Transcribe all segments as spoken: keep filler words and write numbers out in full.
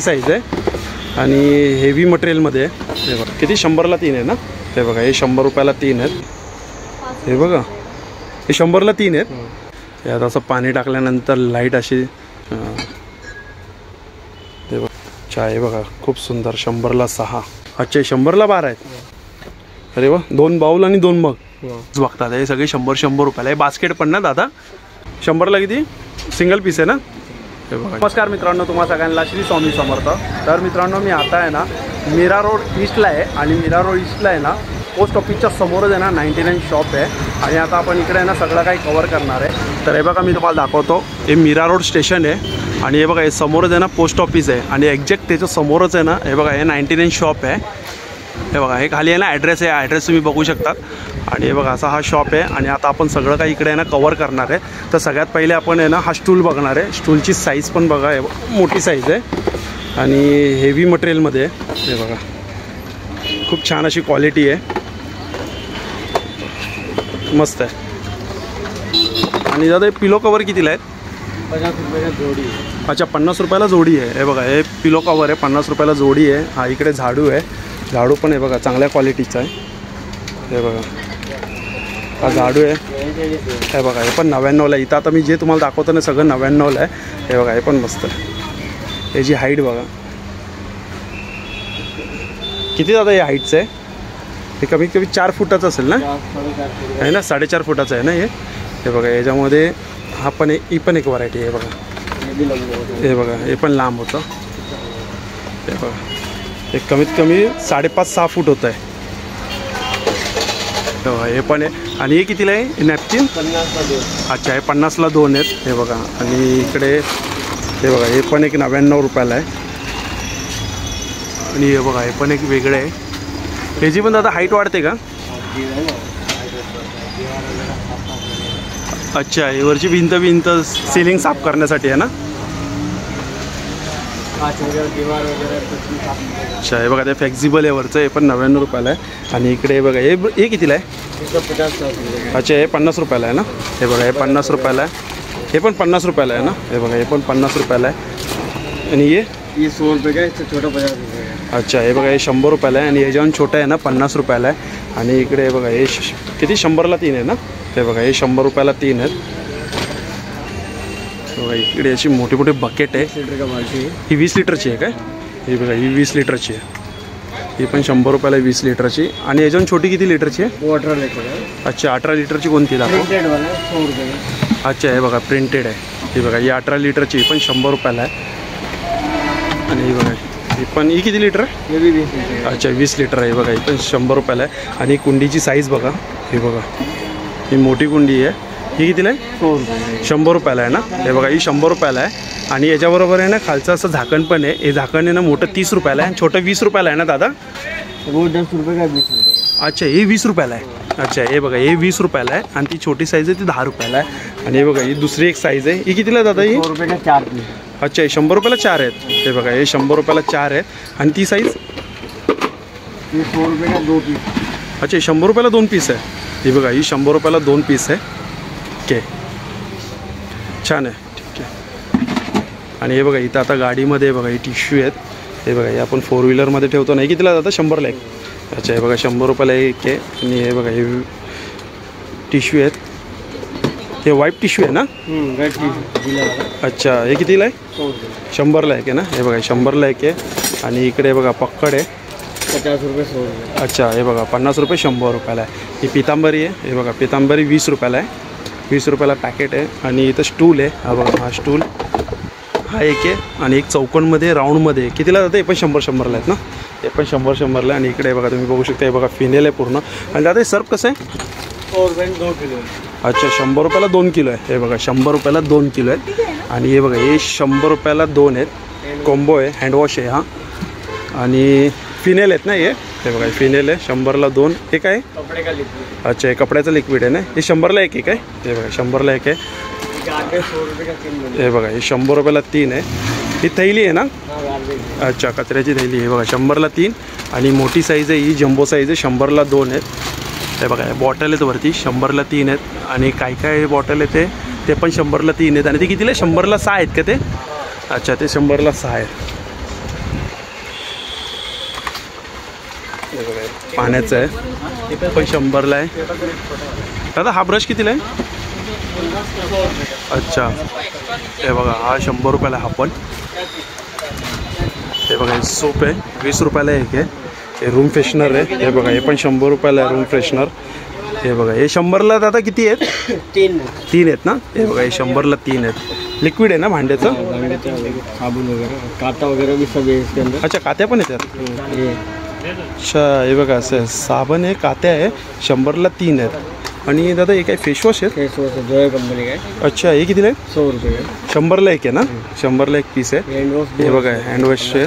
Size आहे आणि heavy material मध्ये आहे। हे बघा किती शंभर ला तीन आहे ना, हे बघा हे शंभर रुपयाला तीन आहेत। हे बघा हे शंभर ला तीन आहेत। यात असं पाणी टाकल्यानंतर लाईट अशी हे बघा चाय बघा खूप सुंदर। शंभर ला सहा, अच्छा शंभर ला बारा आहेत। अरे वा, दोन बाउल आणि दोन मग बघतात हे सगळे शंभर शंभर रुपयाला। बास्केट पण ना दादा शंभर ला किती, सिंगल पीस आहे ना। नमस्कार मित्रांनो, तुम्हा सगळ्यांना श्री स्वामी समर्थ। तर मित्रांनो मी आता आहे ना मीरा रोड ईस्टला आहे आणि मीरा रोड ईस्टला आहे ना पोस्ट ऑफिसच्या समोरच आहे ना नाइंटी नाइन शॉप आहे आणि आता आपण इकडे आहे ना सगळं काही कवर करणार आहे। तर हे बघा मी तुम्हाला दाखवतो, हे मीरा रोड स्टेशन आहे आणि हे बघा हे समोरच आहे ना पोस्ट ऑफिस आहे आणि एक्झॅक्ट त्याच्या समोरच आहे ना हे बघा हे नाइंटी नाइन शॉप आहे। हे बघा हे खाली आहे ना ॲड्रेस आहे, ॲड्रेस तुम्ही बघू शकता आणि हे बघा असा हा शॉप आहे आणि आता आपण सगळं काही इकडे आहे ना कवर करणार आहे। तर सगळ्यात पहिले आपण आहे ना हा स्टूल बघणार आहे। स्टूलची साईज पण बघा हे मोठी साईज आहे आणि हेवी मटेरियलमध्ये आहे। हे बघा खूप छान अशी क्वालिटी आहे, मस्त आहे। आणि दादा हे पिलो कवर कितीला आहेत? पन्नास रुपयाला जोडी। अच्छा पन्नास रुपयाला जोडी आहे। हे बघा हे पिलो कवर आहे, पन्नास रुपयाला जोडी आहे। हा इकडे झाडू आहे, झाडू पण हे बघा चांगल्या क्वालिटीचा आहे। हे बघा हा झाडू आहे, हे बघा हे पण नव्याण्णवला। इथं आता मी जे तुम्हाला दाखवतो ना सगळं नव्याण्णवला आहे। हे बघा हे पण मस्त आहे। याची हाईट बघा किती दादा या हाईटचं आहे? हे कमीत कमी चार फुटाचं असेल ना, आहे ना साडेचार फुटाचं आहे ना हे। हे बघा याच्यामध्ये हा पण ही पण एक व्हरायटी आहे बघा। हे बघा हे पण लांब होतं, हे बघा हे कमीत कमी साडेपाच सहा फूट होतं आहे। हे पण आहे आणि हे कितीला आहे नॅपकिन? अच्छा हे पन्नासला दोन आहेत। हे बघा आणि इकडे हे बघा हे पण एक नव्याण्णव रुपयाला आहे आणि हे बघा हे पण एक वेगळं आहे। ह्याची पण दादा हाईट वाढते का? अच्छा हे वरची भिंत भिंत सिलिंग साफ करण्यासाठी आहे ना। अच्छा हे बघा ते फ्लेक्झिबल आहे वरचं, हे पण नव्याण्णव रुपयाला आहे। आणि इकडे हे बघा हे हे कितीला आहे? अच्छा हे पन्नास रुपयाला आहे ना। हे बघा हे पन्नास रुपयाला आहे, हे पण पन्नास रुपयाला आहे ना। हे बघा हे पण पन्नास रुपयाला आहे आणि हे सो रुपये छोटा। अच्छा हे बघा हे शंभर रुपयाला आहे आणि हे जेवण छोटं आहे ना पन्नास रुपयाला आहे। आणि इकडे हे बघा हे किती शंभरला तीन आहे ना। हे बघा हे शंभर रुपयाला तीन आहेत। बघा इकडे अशी मोठी मोठी बकेट आहे, ही वीस लिटरची आहे काय? हे बघा ही वीस लिटरची आहे, ही पण शंभर रुपयाला वीस लिटरची। आणि याच्याहून छोटी किती लिटरची आहे? अठरा लिटर। अच्छा अठरा लिटरची कोणती दाखव? अच्छा हे बघा प्रिंटेड आहे, ही बघा ही अठरा लिटरची, ही पण शंभर रुपयाला आहे। आणि ही बघा ही पण ही किती लिटर आहे? अच्छा वीस लिटर आहे, बघा ही पण शंभर रुपयाला आहे। आणि कुंडीची साईज बघा, हे बघा ही मोठी कुंडी आहे, ही कितीला आहे? शंभर रुपयाला आहे ना। हे बघा ही शंभर रुपयाला आहे आणि याच्याबरोबर आहे ना खालचं असं झाकण पण आहे। हे झाकण आहे ना मोठं तीस रुपयाला आहे, छोटं वीस रुपयाला आहे ना दादा? दस रुपये काय वीस रुपये? अच्छा हे वीस रुपयाला आहे। अच्छा हे बघा हे वीस रुपयाला आहे आणि ती छोटी साईज आहे ती दहा रुपयाला आहे। आणि हे बघा ही दुसरी एक साईज आहे, ही कितीला दादा? ही चार। अच्छा हे शंभर रुपयाला चार आहेत, हे बघा हे शंभर रुपयाला चार आहेत। आणि ती साईज सो रुपये दोन पीस। अच्छा हे शंभर रुपयाला दोन पीस आहे, हे बघा ही शंभर रुपयाला दोन पीस आहे। छान आहे, ठीक आहे। आणि हे बघा इथं आता गाडीमध्ये बघा हे टिश्यू आहेत, हे बघा हे आपण फोर व्हीलरमध्ये ठेवतो नाही कितीला जातं? शंभरला एक। अच्छा हे बघा शंभर रुपयाला एक आहे आणि हे बघा हे टिश्यू आहेत, हे व्हाईट टिश्यू आहे ना? अच्छा हे कितीला आहे? शंभरला एक आहे ना। हे बघा शंभरला एक आहे आणि इकडे बघा पक्कड आहे, पचास रुपये सौ रुपये। अच्छा हे बघा पन्नास रुपये शंभर रुपयाला आहे। ही पितांबरी आहे, हे बघा पितांबरी वीस रुपयाला आहे, वीस रुपयाला पॅकेट आहे। आणि इथं स्टूल आहे, हा बघा हा स्टूल हा एक आहे आणि एक चौकोनमध्ये राऊंडमध्ये कितीला जातं? हे पण शंभर शंभरला आहेत ना, हे पण शंभर शंभरला आहे। आणि इकडे बघा तुम्ही बघू शकता, हे बघा फिनेल आहे पूर्ण। आणि दादा हे सर्फ कसं आहे? दोन किलो। अच्छा शंभर रुपयाला दोन किलो आहे, हे बघा शंभर रुपयाला दोन किलो आहेत। आणि हे बघा हे शंभर रुपयाला दोन आहेत, कॉम्बो आहे, हँडवॉश आहे हा। आणि फिनेल आहेत ना हे, हे बघा फिनेल आहे शंभरला दोन, हे काय कपडे का लिक्विड? अच्छा हे कपड्याचं लिक्विड आहे ना, हे शंभरला एक एक आहे, हे बघा शंभरला एक आहे। हे बघा हे शंभर रुपयाला तीन आहे, ही थैली आहे ना? अच्छा कचऱ्याची थैली, हे बघा शंभरला तीन। आणि मोठी साईज आहे ही, जम्बो साईज आहे, शंभरला दोन आहेत। हे बघा हे बॉटल आहेत वरती, शंभरला तीन आहेत। आणि काय काय बॉटल आहे ते ते पण शंभरला तीन आहेत आणि ते कितीला? शंभरला सहा आहेत का ते? अच्छा ते शंभरला सहा आहेत। पाण्याचं आहे, ते पण शंभरला आहे. दादा हा ब्रश कितीला आहे? अच्छा, हे बघा हा शंभर रुपयाला हा पण. हे बघा सोप आहे वीस रुपयाला एक आहे. हे रूम फ्रेशनर आहे, हे बघा हे पण शंभर रुपयाला आहे रूम फ्रेशनर. हे बघा हे शंभरला दादा किती आहेत? तीन तीन आहेत ना. हे बघा हे शंभरला तीन आहेत. लिक्विड आहे ना भांड्याचं, साबण वगैरे काता वगैरे बी सगळे. अच्छा कात्या पण आहेत. अच्छा हे बघा असं साबण आहे, कात्या आहे, शंभरला तीन आहेत. आणि दादा एक आहे फेसवॉश आहे, फेसवॉश आहे जोया कंपनी काय. अच्छा हे कितीला आहे? सौ रुपये. शंभरला एक आहे ना, शंभरला एक पीस आहे. हे बघा हँडवॉश आहे.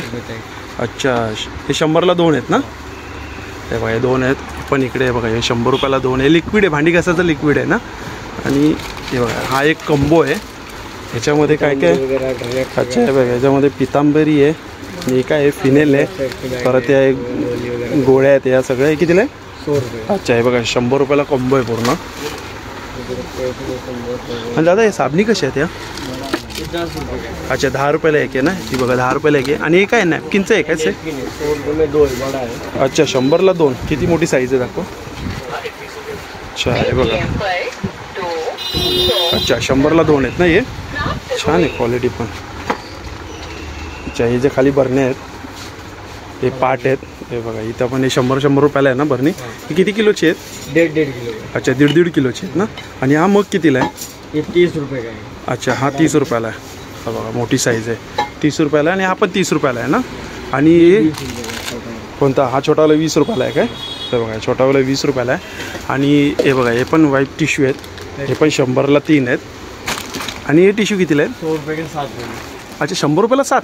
अच्छा हे शंभरला दोन आहेत ना. हे बघा हे दोन आहेत पण इकडे. हे बघा हे शंभर रुपयाला दोन आहे. लिक्विड आहे, भांडी घासाचं लिक्विड आहे ना. आणि हे बघा हा एक कंबो आहे, ह्याच्यामध्ये काय काय. अच्छा हे बघा ह्याच्यामध्ये पितांबरी आहे आणि एक आहे फिनेल आहे, परत या एक गोळ्या आहेत. या सगळ्या हे कितीला आहे? अच्छा हे बघा शंभर रुपयाला कॉम्बो आहे पूर्ण. आणि दादा हे साबणी कशी आहेत या? अच्छा दहा रुपयाला एक आहे ना, ती बघा दहा रुपयाला एक आहे. आणि हे काय नॅपकिनचं आहे काय? अच्छा शंभरला दोन. किती मोठी साईज आहे दाखव. अच्छा हे बघा. अच्छा शंभरला दोन आहेत ना. हे छान आहे क्वालिटी पण. अच्छा हे जे खाली भरणे आहेत हे पाट आहेत. हे बघा इथं पण हे शंभर शंभर रुपयाला आहे ना भरणी. हे किती किलोचे आहेत? दीड दीड किलो. अच्छा दीड दीड किलोचे आहेत ना. आणि हा मग कितीला आहे? तीस रुपये काय. अच्छा हा तीस रुपयाला आहे. हा बघा मोठी साईज आहे, तीस रुपयाला. आणि हा पण तीस रुपयाला आहे ना. आणि कोणता हा छोटावाला वीस रुपयाला आहे काय? तर बघा छोटावाला वीस रुपयाला आहे. आणि हे बघा हे पण व्हाईट टिश्यू आहेत, हे पण शंभरला तीन आहेत. आणि हे टिश्यू कितीला आहेत? सौ रुपये सात. अच्छा शंभर रुपयाला सात.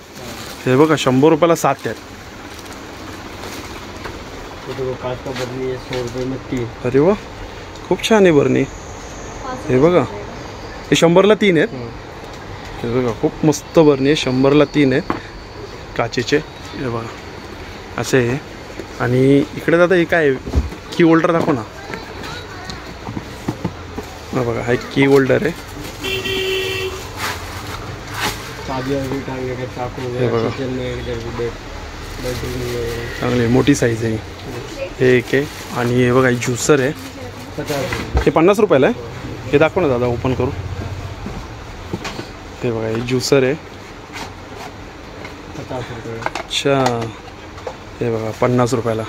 हे बघा शंभर रुपयाला सात आहेत. अरे वा खूप छान आहे बरणी. हे बघा हे शंभरला तीन आहेत. हे बघा खूप मस्त बरणी आहे, शंभरला तीन आहेत काचेचे. हे बघा असे आहे. आणि इकडे दादा एक आहे की होल्डर दाखव ना. हा बघा हा की होल्डर आहे. हे बघा चांगली मोठी साईज आहे. हे एक आहे. आणि हे बघा ज्युसर आहे, हे पन्नास रुपयाला आहे. हे दाखव ना दादा ओपन करू. हे बघा हे ज्युसर आहे. अच्छा हे बघा पन्नास रुपयाला,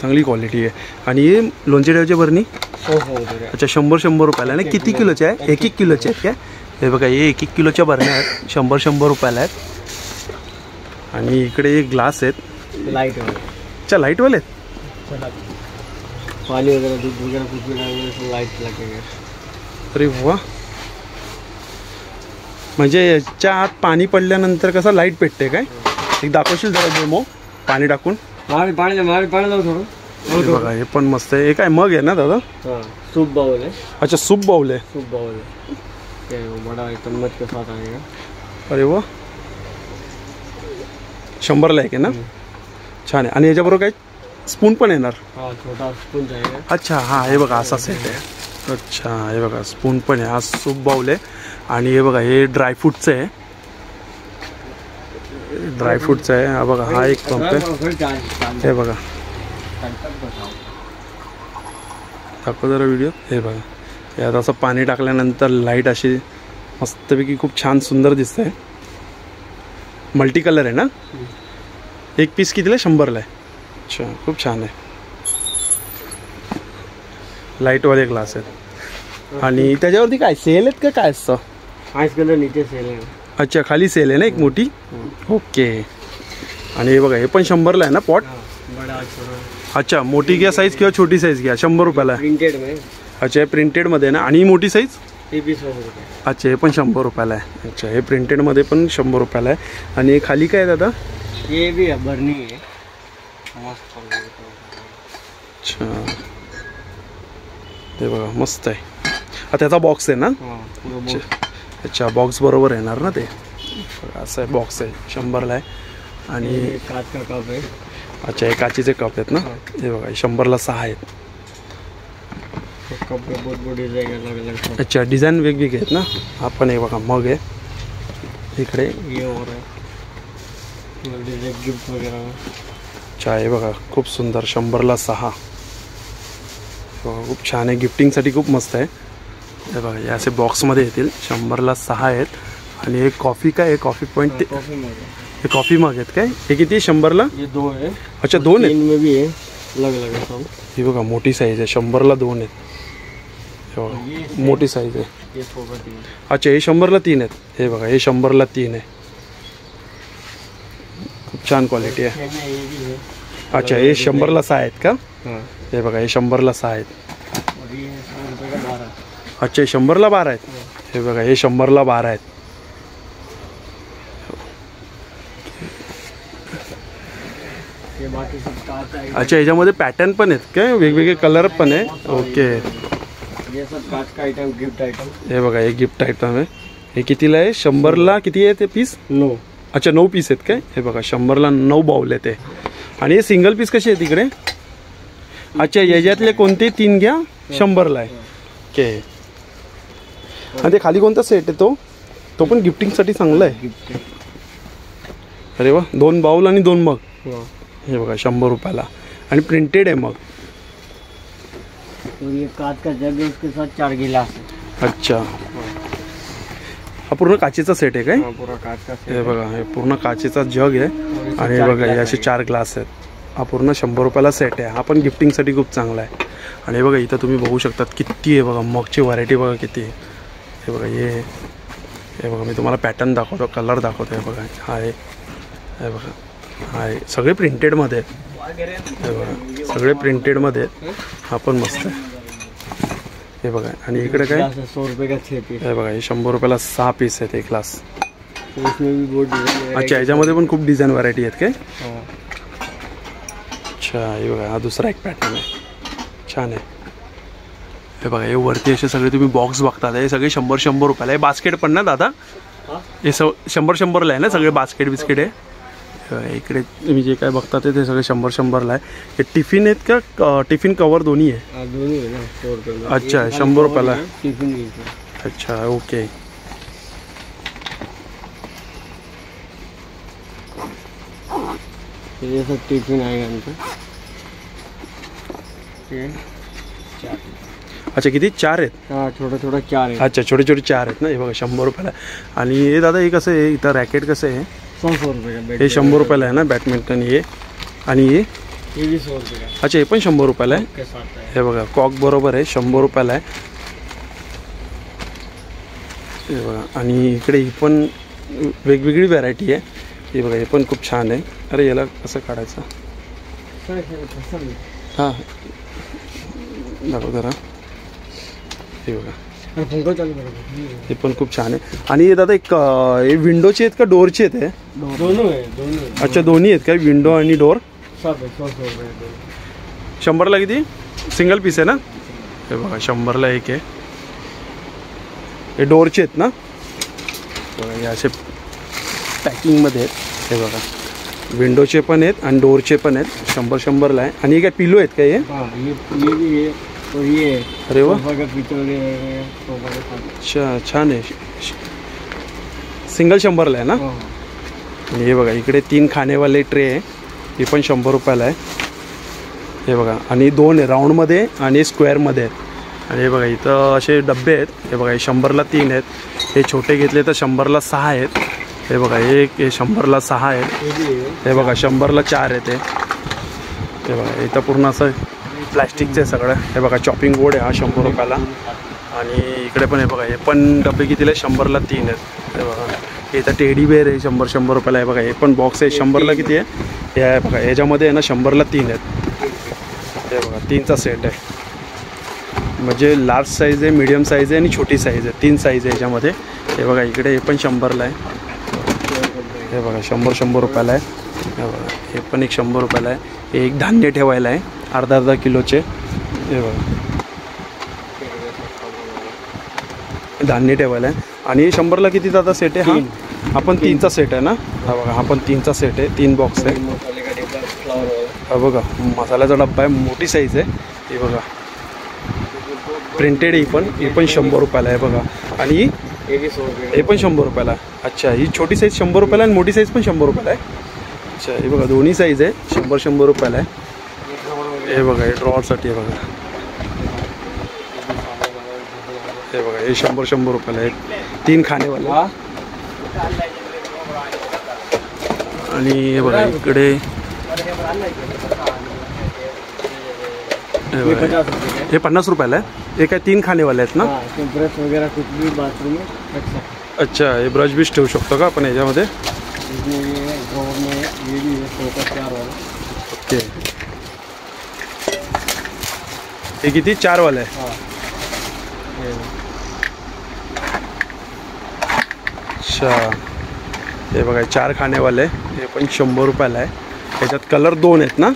चांगली क्वालिटी आहे. आणि हे लोणचे डाळीची बरणी. अच्छा शंभर शंभर रुपयाला आहे ना. किती किलोचे आहे? एक एक किलोचे आहेत काय? हे बघा हे एक एक किलोच्या बरण्या आहेत, शंभर शंभर रुपयाला आहेत. आणि इकडे एक ग्लास आहेत लाईटवाले. अच्छा लाईटवाले आहेत, पाणी वगैरे दूध वगैरे लाईट लागेल. अरे वा, म्हणजे याच्या आत पाणी पडल्यानंतर कसं लाईट पेटते काय? एक दाखवशील जरा डेमो पाणी टाकून? पाणी पाणी पाणी लावू थोडं. बघा हे पण मस्त आहे. एक आहे मग आहे ना दादा, सूप बाउल आहे. अच्छा सूप बाउल आहे, सूप बाउल बडा एकदम मस्त साथ आहे. अरे वा शंभरला एक आहे ना, छान आहे. आणि याच्याबरोबर काय स्पून पण येणार? छोटा स्पून. अच्छा हां हे बघा असा सेट आहे. अच्छा हे बघा स्पून पण आहे. हा सूप बाउल आहे. आणि हे बघा हे ड्रायफ्रूटचं आहे, ड्रायफ्रूटचं आहे. हा बघा हा एक पंप आहे. हे बघा दाखव जरा व्हिडिओ. हे बघा यात असं पाणी टाकल्यानंतर लाईट अशी मस्तपैकी खूप छान सुंदर दिसतं आहे. मल्टी कलर आहे ना. एक पीस कितीला? शंभरला आहे. अच्छा खूप छान आहे. लाईटवाले ग्लास आहेत. आणि त्याच्यावरती काय सेल आहेत का काय असतं? आईस कलर नीचे सेल आहे. अच्छा खाली सेल आहे ना एक मोठी. ओके. आणि हे बघा हे पण शंभरला आहे ना पॉट. अच्छा मोठी घ्या साईज किंवा छोटी साईज घ्या, शंभर रुपयाला. अच्छा हे प्रिंटेडमध्ये ना. आणि मोठी साईज? अच्छा हे पण शंभर रुपयाला आहे. अच्छा हे प्रिंटेडमध्ये पण शंभर रुपयाला आहे. आणि खाली काय दादा? हे बी बरणी आहे. अच्छा ते बघा मस्त आहे. हा त्याचा बॉक्स आहे ना. अच्छा बॉक्स बरोबर येणार ना ते. असं आहे बॉक्स आहे, शंभरला आहे. आणि काचचा कप आहे. अच्छा हे काचेचे कप आहेत ना. हे बघा शंभरला सहा आहेत. अच्छा डिझाईन वेगवेगळे आहेत ना. आपण हे बघा मग आहे इकडे. गिफ्ट वगैरे चाय बघा खूप सुंदर शंभरला सहा खूप छान आहे गिफ्टिंगसाठी खूप मस्त आहे। हे बघा हे असे बॉक्समध्ये येतील शंभरला सहा आहेत। आणि एक कॉफी का एक कॉफी पॉइंट एक कॉफी मग आहेत काय हे किती शंभरला हे दो आहे। अच्छा दोन आहे इनमें भी है अलग अलग है सब। हे बघा मोठी साइज आहे शंभरला दोन आहेत मोठी साइज आहे। अच्छा हे शंभरला तीन आहेत हे बघा हे शंभरला तीन आहे खूप छान क्वालिटी आहे। अच्छा हे शंभरला सहा आहेत का हे बघा हे शंभरला सहा आहेत। अच्छा हे शंभरला बारा आहेत हे बघा हे शंभरला बारा आहेत। अच्छा याच्यामध्ये पॅटर्न पण आहेत काय वेगवेगळे कलर पण आहेत। ओके हे सब काच का आयटम गिफ्ट आयटम हे बघा हे गिफ्ट आयटम आहे। हे कितीला आहे शंभर ला किती आहे ते पीस नऊ। अच्छा नऊ पीस आहेत काय हे बघा शंभर ला नऊ बाउल आहेत। आणि हे सिंगल पीस कसे आहेत तिकडे। अच्छा याच्यातले कोणते तीन घ्या शंभर ला आहे ओके। आणि ते खाली कोणता सेट आहे तो तो पण गिफ्टिंग साठी चांगला आहे। अरे वा दोन बाउल आणि दोन मग ये बघा शंभर रुपयाला आणि प्रिंटेड आहे मग। और ये कांच का जग है उसके साथ चार गिलास। अच्छा हा पूर्ण काचेचा सेट आहे काय पूर्ण काच का सेट हे बघा हे पूर्ण काचेचा जग आहे आणि बघा हे असे चार ग्लास आहेत। हा पूर्ण शंभर रुपयाला सेट आहे हा पण गिफ्टिंग साठी खूप चांगला आहे। आणि हे बघा इथं तुम्ही बघू शकता किती आहे बघा मगची व्हरायटी बघा किती आहे। हे बघा हे हे बघा मी तुम्हाला पॅटर्न दाखवतो कलर दाखवतो हे बघा हा आहे हे बघा हाय सगळे प्रिंटेड मध्ये सगळे प्रिंटेड मध्ये हा पण मस्त आहे। हे बघा आणि इकडे काय सौ रुपये का छह पीस हे बघा हे शंभर रुपयाला सहा पीस आहेत एक ग्लास। अच्छा याच्यामध्ये पण खूप डिझाईन व्हरायटी आहेत काय। अच्छा हे बघा हा दुसरा एक पॅटर्न आहे छान आहे। हे बघा हे वरती असे सगळे तुम्ही बॉक्स बघतात हे सगळे शंभर शंभर रुपयाला आहे। बास्केट पण ना दादा हे शंभर शंभरला आहे ना सगळे बास्केट बिस्केट आहे। इकडे तुम्ही जे काय बघता ते सगळे शंभर शंभरला आहे। हे टिफिन आहेत का टिफिन कवर दोन्ही आहे। अच्छा शंभर रुपयाला टिफिन। अच्छा ओके ये सब टिफिन आहे। अच्छा किती चार आहेत थोडं थोडं चार आहे। अच्छा छोटे छोटे चार आहेत ना हे बघा शंभर रुपयाला। आणि हे दादा हे कसं आहे इथं रॅकेट कसं आहे हे शंभर रुपयाला आहे ना बॅडमिंटन हे आणि हे अच्छा हे पण शंभर रुपयाला आहे। हे बघा कॉक बरोबर आहे शंभर रुपयाला आहे। हे बघा आणि इकडे ही पण वेगवेगळी व्हरायटी आहे हे बघा हे पण खूप छान आहे। अरे याला कसं काढायचं हां दाखव जरा हे बघा हे पण खूप छान आहे। आणि दादा एक विंडोचे आहेत का डोअरचे आहेत हे दोन्ही आहे। अच्छा दोन्ही आहेत काय विंडो आणि डोअर शंभरला किती सिंगल पीस आहे ना हे बघा शंभरला एक आहे। हे डोअरचे आहेत ना हे असे पॅकिंगमध्ये आहेत हे बघा विंडोचे पण आहेत आणि डोअरचे पण आहेत शंभर शंभरला आहे। आणि हे काय पिलो आहेत काय हे तो ये अरे वा छान आहे सिंगल शंभरला आहे ना। आणि हे बघा इकडे तीन खाणेवाले ट्रे आहे हे पण शंभर रुपयाला आहे हे बघा। आणि दोन आहे राऊंडमध्ये आणि स्क्वेअरमध्ये आहेत। आणि हे बघा इथं असे डब्बे आहेत हे बघा हे शंभरला तीन आहेत हे छोटे घेतले तर शंभरला सहा आहेत। हे बघा एक हे शंभरला सहा आहेत हे बघा शंभरला चार आहेत हे बघा इथं पूर्ण असं प्लास्टिकचं आहे सगळं। हे बघा चॉपिंग बोर्ड आहे हा शंभर रुपयाला। आणि इकडे पण हे बघा हे पण डबे कितीला शंभरला तीन आहेत हे बघा। हे तर टेडी बेअर आहे शंभर शंभर रुपयाला आहे बघा हे पण बॉक्स आहे शंभरला किती आहे हे बघा याच्यामध्ये आहे ना शंभरला तीन आहेत हे बघा तीनचा सेट आहे म्हणजे लार्ज साईज आहे मिडियम साईज आहे आणि छोटी साईज आहे तीन साईज आहे याच्यामध्ये। हे बघा इकडे हे पण शंभरला आहे हे बघा शंभर शंभर रुपयाला आहे हे बघा हे पण एक शंभर रुपयाला आहे। हे एक धान्य ठेवायला आहे अर्धा अर्धा किलोचे हे बघा धान्य ठेवायला आहे। आणि शंभरला किती दादा सेट आहे हा हा पण तीनचा सेट आहे ना हा बघा हा पण तीनचा सेट आहे तीन बॉक्स आहे हा बघा मसाल्याचा डब्बा आहे मोठी साईज आहे हे बघा प्रिंटेड ही पण हे पण शंभर रुपयाला आहे बघा। आणि हे पण शंभर रुपयाला। अच्छा ही छोटी साईज शंभर रुपयाला आणि मोठी साईज पण शंभर रुपयाला आहे अच्छा हे बघा दोन्ही साइज है शंभर शंभर रुपयाला आहे। हे बघा ड्रॉअर साठी आहे बघा हे बघा हे शंभर शंभर रुपयाला आहे तीन खाने वाला। आणि हे बघा इकडे हे पन्नास रुपयाला आहे एक आहे तीन खाने वाले आहेत ना ब्रश वगैरह कुछ भी बाथरूम में रख सकते। अच्छा हे ब्रश भी ठेवू शकतो का आपण याच्यामध्ये ओके ये किती चार वाला है अच्छा ये बघा चार खाने वाले ये पण शंभर रुपयाला आहे। त्याच्यात कलर दोन आहेत ना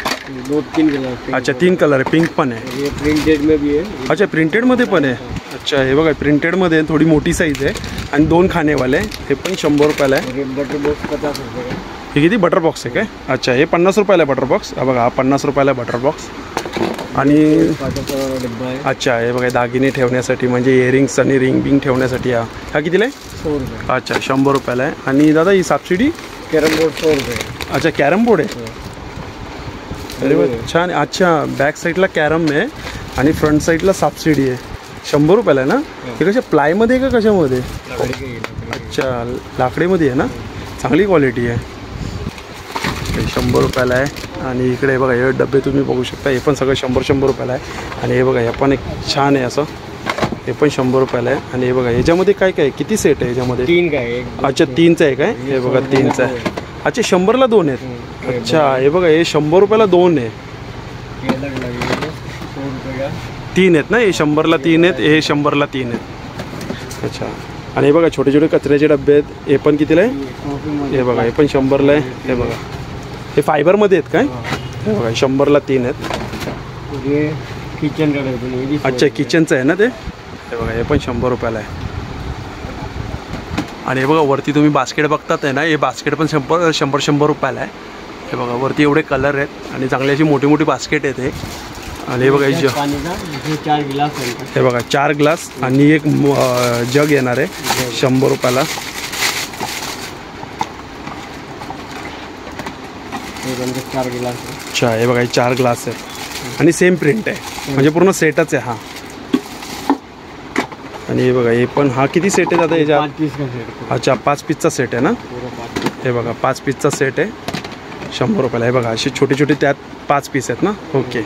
दो तीन कलर। अच्छा तीन कलर है पिंक पण है ये प्रिंटेड में भी है। अच्छा प्रिंटेड मध्ये पण आहे। अच्छा हे बघा प्रिंटेड मध्ये थोड़ी मोटी साइज है आणि दोन खाने वाले हे पण शंभर रुपयाला आहे। बटर बॉक्स पचास रुपये हे किती बटर बॉक्स है क्या? अच्छा हे पन्नास रुपयाला बटर बॉक्स हा बघा पन्नास रुपयाला बटर बॉक्स। आणि अच्छा हे बघा दागिने ठेवण्यासाठी म्हणजे इयरिंग्स आणि रिंग बिंग ठेवण्यासाठी हा हा कितीला आहे सौ रुपये। अच्छा शंभर रुपयाला आहे। आणि दादा ही सबसिडी कैरम बोर्ड सौ रुपये। अच्छा कैरम बोर्ड है अरे वा छान। अच्छा बैक साइडला कैरम है आणि फ्रंट साइडला सबसिडी है शंभर रुपयाला ना। हे कशा प्लाय मध्ये का कशामध्ये? अच्छा लाकडी मध्ये आहे ना चांगली क्वालिटी आहे शंभर रुपयाला आहे। आणि इकडे बघा हे डब्बे तुम्ही बघू शकता हे पण सगळं शंभर शंभर रुपयाला आहे। आणि हे बघा हे पण एक छान आहे असं हे पण शंभर रुपयाला आहे। आणि हे बघा याच्यामध्ये काय काय किती सेट आहे याच्यामध्ये? तीन काय? अच्छा तीनचा एक आहे हे बघा तीनचा आहे। अच्छा शंभरला दोन आहेत। अच्छा हे बघा हे शंभर रुपयाला दोन आहे तीन आहेत ना हे शंभरला तीन आहेत हे शंभरला तीन आहेत। अच्छा आणि हे बघा छोटे छोटे कचऱ्याचे डब्बे आहेत हे पण कितीला आहे? हे बघा हे पण शंभरला आहे। हे बघा हे फायबरमध्ये आहेत काय? हे बघा शंभरला तीन आहेत। किचन गाडी अच्छा किचनचं आहे ना ते हे बघा हे पण शंभर रुपयाला आहे। आणि हे बघा वरती तुम्ही बास्केट बघतात आहे ना हे बास्केट पण शंभर शंभर शंभर रुपयाला आहे। हे बघा वरती एवढे कलर आहेत आणि चांगली अशी मोठी मोठी बास्केट आहेत हे। आणि हे बघा चार ग्लास हे बघा चार ग्लास आणि एक जग येणार आहे शंभर रुपयाला। चार ग्लास अच्छा हे बघा चार ग्लास आहे आणि सेम प्रिंट आहे म्हणजे पूर्ण सेटच आहे हा। आणि हे बघा हे पण हा किती सेट आहे दादा याच्यात? अच्छा पाच पीसचा सेट आहे ना हे बघा पाच पीसचा सेट आहे शंभर रुपयाला। हे बघा असे छोटे छोटे त्यात पाच पीस आहेत ना ओके।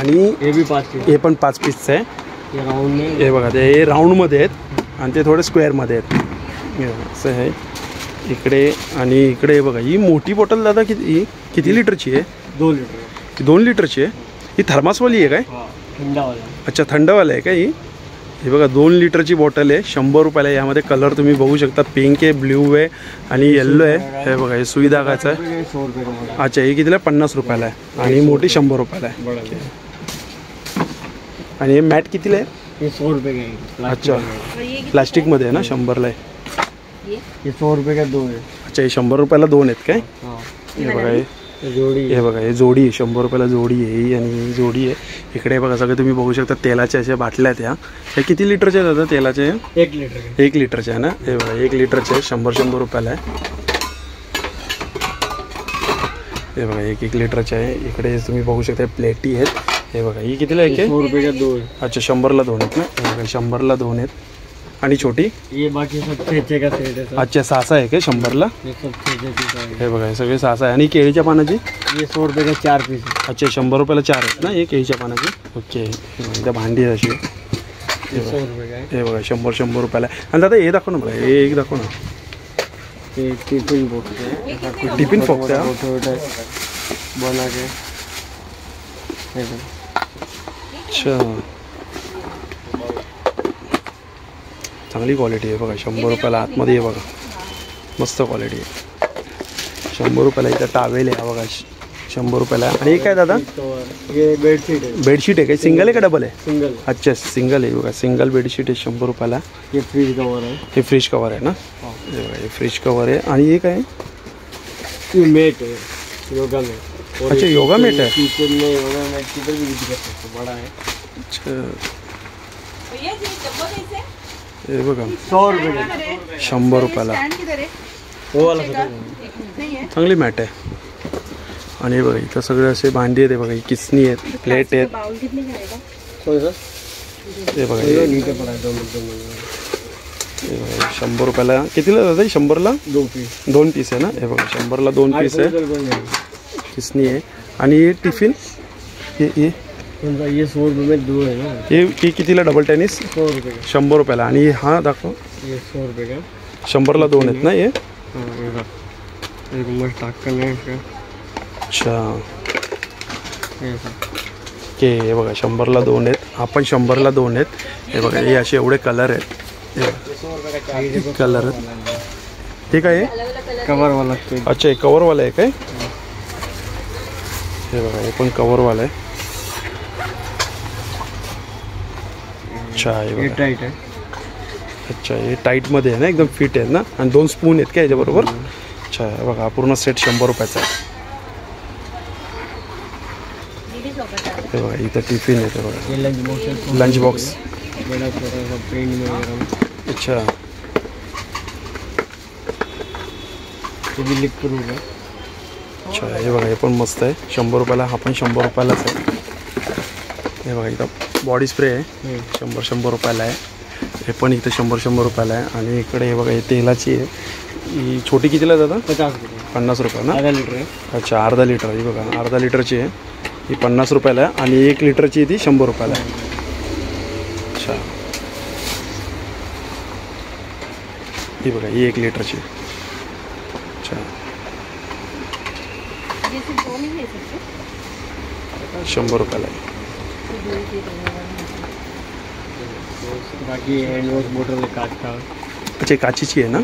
आणि हे भी पाच पीस हे पण पाच पीसचं आहे राउंड में हे बघा ते राऊंडमध्ये आहेत आणि ते थोडे स्क्वेअरमध्ये आहेत असं आहे इकडे। आणि इकडे हे बघा ही मोठी बॉटल दादा किती किती लिटरची आहे? दोन लिटर दोन लिटरची आहे ही थर्मासवाली आहे काय? थंडवाला अच्छा थंडवाला आहे का ही? हे बघा दोन लिटरची बॉटल आहे शंभर रुपयाला। यामध्ये कलर तुम्ही बघू शकता पिंक आहे ब्ल्यू आहे आणि येल्लो आहे। हे बघा हे सुई धागाचं आहे सौ रुपये। अच्छा हे कितीला? पन्नास रुपयाला आहे आणि मोठी शंभर रुपयाला आहे। आणि हे मॅट कितीला आहे? सौ रुपये। अच्छा प्लास्टिकमध्ये आहे ना शंभरला आहे सौ रुपये दोन आहे। अच्छा हे शंभर रुपयाला दोन आहेत काय? हे बघा हे जोडी हे बघा हे जोडी आहे शंभर रुपयाला जोडी आहे ही आणि ही जोडी आहे। इकडे बघा सगळे तुम्ही बघू शकता तेलाच्या अशा बाटल्या आहेत ह्या हे किती लिटरच्या दादा तेलाचे? एक लिटर एक लिटरचे आहे ना हे बघा एक लिटरचे आहे शंभर शंभर रुपयाला आहे। हे बघा एक एक लिटरचे आहे। इकडे तुम्ही बघू शकता प्लेटी आहेत हे बघा ही कितीला एक आहे? सौ रुपयाला दोन। अच्छा शंभरला दोन आहेत ना हे बघा शंभरला दोन आहेत। आणि छोटी ये बाकी सब छेचे का सेट है। अच्छा सासा आहे का शंभरला? हे बघा हे सगळे सासा आहे। आणि केळीच्या पानाची हे सौ रुपये चार पीस। अच्छा शंभर रुपयाला चार आहेत ना हे केळीच्या पानाची ओके। त्या भांडी अशी हे बघा शंभर शंभर रुपयाला। आणि दादा हे दाखव ना बघा हे एक दाखव ना ते टिफिन बॉक्स टिफिन बॉक्स आहे बना के हे अच्छा चांगली क्वालिटी आहे बघा शंभर रुपयाला आतमध्ये आहे बघा मस्त क्वालिटी आहे शंभर रुपयाला। इथं टावेल आहे बघा शंभर रुपयाला। आणि हे काय दादा? हे बेडशीट आहे बेडशीट आहे काय सिंगल आहे का डबल आहे? सिंगल। अच्छा सिंगल आहे बघा सिंगल बेडशीट आहे शंभर रुपयाला। हे फ्रीज कवर आहे हे फ्रीज कवर आहे ना हे बघा हे फ्रीज कवर आहे। आणि हे काय? हे मेट आहे योगा मेट। अच्छा योगा मेट आहे किचन में योगा मेट की तरह यूज कर सकते बड़ा है। अच्छा भैया जी डब्बा कैसे है? हे बघा सौ रुपये शंभर रुपयाला चांगली मॅट आहे। आणि बघा इथं सगळे असे भांडी आहेत, बघा किसनी आहेत, प्लेट आहेत, बाउल किती घ्यायचा होय सर, हे बघा हे नीट पडायचं एकदम. शंभर रुपयाला कितीला दादा? शंभर ला दोन पीस. दोन पीस आहे ना, हे बघा शंभर ला दोन पीस आहे, किसनी आहे. आणि हे टिफिन हे हे समजा हे सौ रुपये में दो है ना, हे कितीला डबल टेनिस सौ रुपये शंभर रुपयाला. आणि हा दाखव हे सौ रुपये का, शंभर ला दोन आहेत ना. हे एक मस्त टाकलं आहे. अच्छा के हे बघा शंभरला दोन आहेत, आपण शंभरला दोन आहेत. हे बघा हे असे एवढे कलर आहेत, कलर ते काय आहे कवरवाला. अच्छा हे कवरवाला आहे काय, हे बघा हे पण कवरवाला आहे. अच्छा हे टाईट आहे. अच्छा हे टाईटमध्ये आहे ना, एकदम फिट आहे ना. आणि दोन स्पून आहेत काय याच्याबरोबर. अच्छा बघा पूर्ण सेट शंभर रुपयाचा आहे. इथं टिफिन येतो बघा, लंच बॉक्स. अच्छा अच्छा हे बघा हे पण मस्त आहे, शंभर रुपयाला. हा पण शंभर रुपयालाच आहे. हे बघा इथं बॉडी स्प्रे आहे, शंभर शंभर रुपयाला आहे. हे पण इथं शंभर शंभर रुपयाला आहे. आणि इकडे हे बघा हे तेलाची आहे, ही छोटी कितीला दादा? पचास रुपये. पन्नास रुपये ना, अर्धा लिटर. अच्छा अर्धा लिटर, ही बघा अर्धा लिटरची आहे, ही पन्नास रुपयाला आहे. आणि एक लिटरची ती शंभर रुपयाला आहे. अच्छा ही बघा ही एक लिटरची. अच्छा शंभर रुपयाला आहे. बाकी हँडवॉश बॉटल काचा. अच्छा काचीची आहे ना,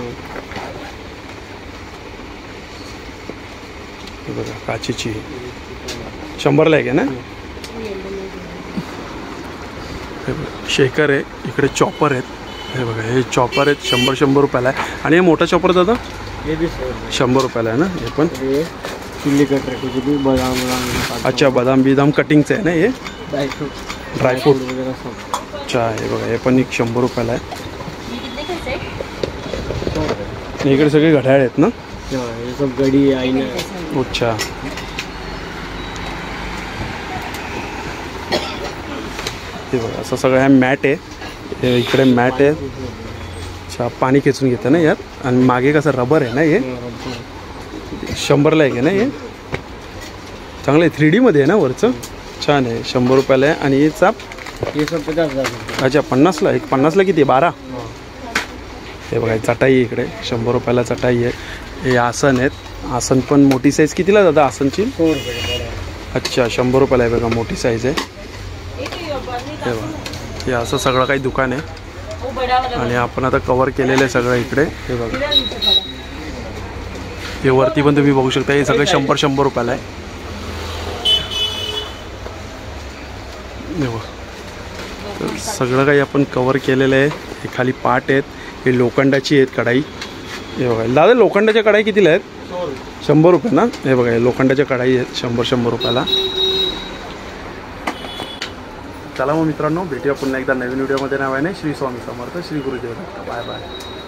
ही बघा काचीची आहे. शंभरला आहे का ना. हे बघा शेकर आहे, इकडे चॉपर आहेत. हे बघा हे चॉपर आहेत, शंभर शंभर रुपयाला आहे. आणि हे मोठा चॉपर दादा शंभर रुपयाला आहे ना. हे पण चिल्ली कटर, बदाम. अच्छा बदाम बिदाम कटिंगचं आहे ना हे, ड्रायफ्रूट. अच्छा हे बघा हे पण एक शंभर रुपयाला आहे. इकडे सगळे घड्याळ आहेत ना. अच्छा बघा असं सगळं ह्या मॅट आहे, इकडे मॅट आहे. अच्छा पाणी खेचून घेतं ना यात. आणि मागे कसं रबर आहे ना. हे शंभरला आहे का ना, हे चांगलं आहे, थ्री डीमध्ये आहे ना, वरचं छान आहे. शंभर रुपयाला आहे. आणि हे चाप पचास. अच्छा पन्नासला, एक पन्नासला किती बारा. हे बघा चटाई इकडे शंभर रुपयाला चटाई आहे. हे आसन आहेत, आसन पण मोठी साईज कितीला जातं आसनची? अच्छा शंभर रुपयाला आहे बघा, मोठी साईज आहे. हे बघा हे असं सगळं काही दुकान आहे. आणि आपण आता कवर केलेलं आहे सगळं इकडे. हे बघा हे वरती पण तुम्ही बघू शकता, हे सगळं शंभर शंभर रुपयाला आहे. सगळं काही आपण कवर केलेलं आहे. हे खाली पाट आहेत, हे लोखंडाची आहेत कढाई. हे बघा दादा लोखंडाच्या कढाई कितीला आहेत? शंभर रुपये ना. हे बघा हे लोखंडाच्या कढाई आहेत शंभर शंभर रुपयाला. चला मग मित्रांनो, भेटूया पुन्हा एकदा नवीन व्हिडिओमध्ये. नावाने श्री स्वामी समर्थ, श्री गुरुदेव दत्त. Bye bye.